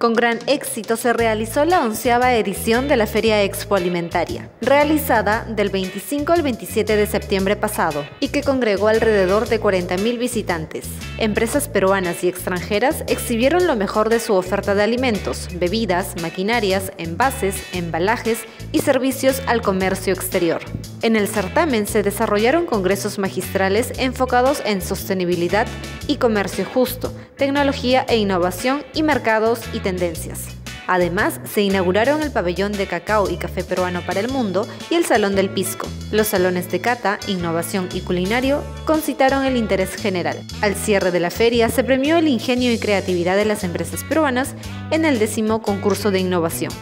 Con gran éxito se realizó la 11ª edición de la Feria Expoalimentaria, realizada del 25 al 27 de septiembre pasado y que congregó alrededor de 40.000 visitantes. Empresas peruanas y extranjeras exhibieron lo mejor de su oferta de alimentos, bebidas, maquinarias, envases, embalajes y servicios al comercio exterior. En el certamen se desarrollaron congresos magistrales enfocados en sostenibilidad y comercio justo, tecnología e innovación y mercados y tendencias. Además, se inauguraron el pabellón de cacao y café peruano para el mundo y el Salón del Pisco. Los salones de cata, innovación y culinario concitaron el interés general. Al cierre de la feria se premió el ingenio y creatividad de las empresas peruanas en el 10º concurso de innovación.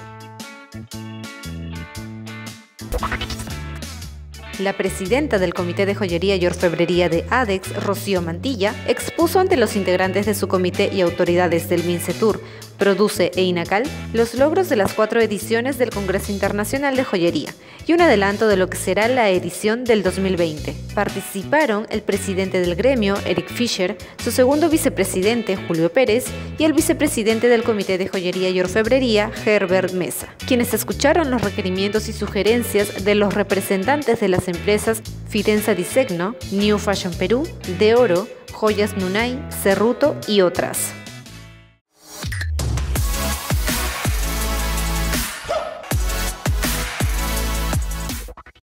La presidenta del Comité de Joyería y Orfebrería de ADEX, Rocío Mantilla, expuso ante los integrantes de su comité y autoridades del Mincetur, Produce e Inacal los logros de las 4 ediciones del Congreso Internacional de Joyería y un adelanto de lo que será la edición del 2020. Participaron el presidente del gremio, Eric Fischer, su segundo vicepresidente, Julio Pérez, y el vicepresidente del Comité de Joyería y Orfebrería, Herbert Mesa, quienes escucharon los requerimientos y sugerencias de los representantes de las empresas Firenza Disegno, New Fashion Perú, De Oro, Joyas Nunay, Cerruto y otras.